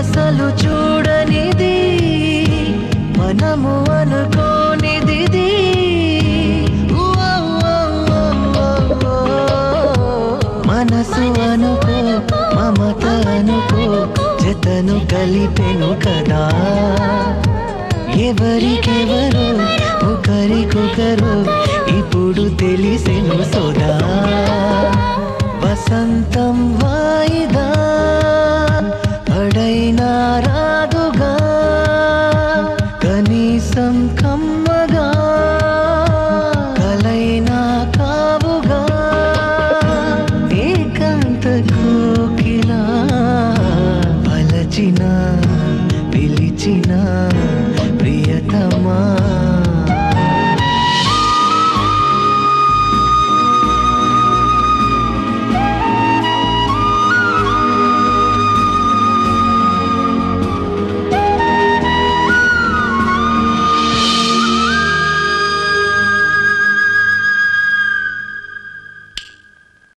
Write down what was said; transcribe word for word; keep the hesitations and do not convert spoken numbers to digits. అసలు చూడనిది మనము అనుకోనిది. మనసు అనుకో, మమత అనుకో, జతను కలిపెను కదా. ఎవరికెవరు ఒకరికొకరు ఇప్పుడు తెలిసెను సోదా.